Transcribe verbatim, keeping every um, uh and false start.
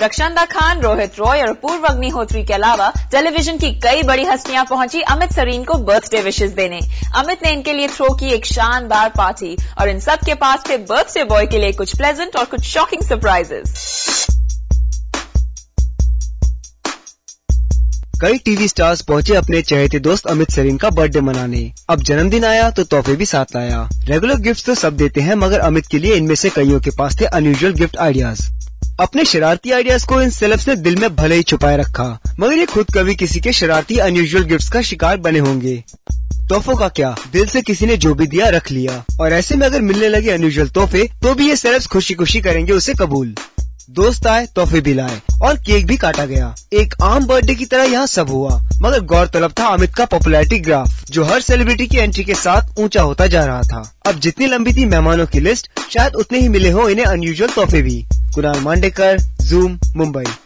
रक्षांदा खान, रोहित रॉय और अपूर्वा अग्निहोत्री के अलावा टेलीविजन की कई बड़ी हस्तियां पहुंची अमित सरीन को बर्थडे विशेष देने। अमित ने इनके लिए थ्रो की एक शानदार पार्टी और इन सब के पास थे बर्थडे बॉय के लिए कुछ प्लेजेंट और कुछ शॉकिंग सरप्राइजेस। कई टीवी स्टार्स पहुंचे अपने चहेते दोस्त अमित सरीन का बर्थडे मनाने। अब जन्मदिन आया तो तोहफे भी साथ लाया। रेगुलर गिफ्ट्स तो सब देते हैं, मगर अमित के लिए इनमें से कईयों के पास थे अनयूजुअल गिफ्ट आइडियाज। अपने शरारती आइडियाज को इन सेलेब्स ने दिल में भले ही छुपाए रखा, मगर ये खुद कभी किसी के शरारती अनयूजुअल गिफ्ट का शिकार बने होंगे। तोहफों का क्या, दिल से किसी ने जो भी दिया रख लिया, और ऐसे में अगर मिलने लगे अनयूजुअल तोहफे तो भी ये सेलेब्स खुशी खुशी करेंगे उसे कबूल। दोस्त आए, तोहफे भी लाए और केक भी काटा गया। एक आम बर्थडे की तरह यहाँ सब हुआ, मगर गौरतलब था अमित का पॉपुलैरिटी ग्राफ, जो हर सेलिब्रिटी की एंट्री के साथ ऊंचा होता जा रहा था। अब जितनी लंबी थी मेहमानों की लिस्ट, शायद उतने ही मिले हो इन्हें अनयूजुअल तोहफे भी। कुराल मांडेकर, जूम, मुंबई।